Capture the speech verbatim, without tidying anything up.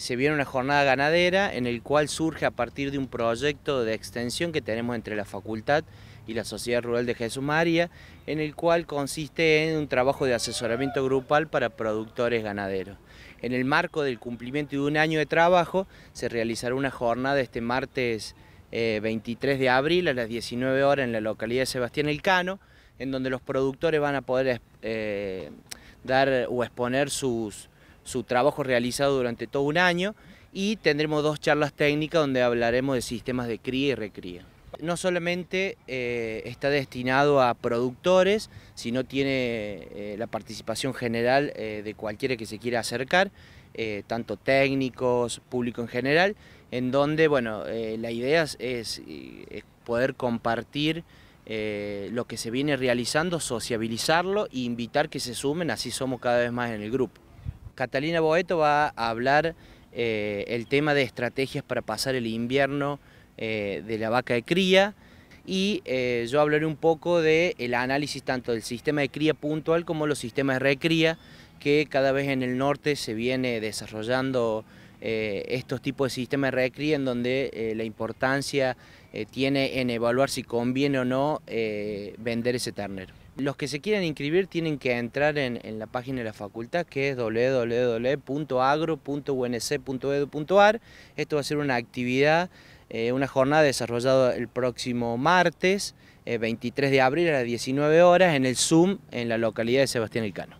se viene una jornada ganadera en el cual surge a partir de un proyecto de extensión que tenemos entre la Facultad y la Sociedad Rural de Jesús María, en el cual consiste en un trabajo de asesoramiento grupal para productores ganaderos. En el marco del cumplimiento de un año de trabajo, se realizará una jornada este martes eh, veintitrés de abril a las diecinueve horas en la localidad de Sebastián Elcano, en donde los productores van a poder eh, dar o exponer sus... su trabajo realizado durante todo un año, y tendremos dos charlas técnicas donde hablaremos de sistemas de cría y recría. No solamente eh, está destinado a productores, sino tiene eh, la participación general eh, de cualquiera que se quiera acercar, eh, tanto técnicos, público en general, en donde bueno, eh, la idea es, es poder compartir eh, lo que se viene realizando, sociabilizarlo e invitar que se sumen, así somos cada vez más en el grupo. Catalina Boeto va a hablar eh, el tema de estrategias para pasar el invierno eh, de la vaca de cría, y eh, yo hablaré un poco del análisis tanto del sistema de cría puntual como los sistemas de recría, que cada vez en el norte se viene desarrollando eh, estos tipos de sistemas de recría, en donde eh, la importancia eh, tiene en evaluar si conviene o no eh, vender ese ternero. Los que se quieran inscribir tienen que entrar en, en la página de la facultad, que es w w w punto agro punto u n c punto edu punto ar. Esto va a ser una actividad, eh, una jornada desarrollada el próximo martes, eh, veintitrés de abril a las diecinueve horas, en el Zoom, en la localidad de Sebastián Elcano.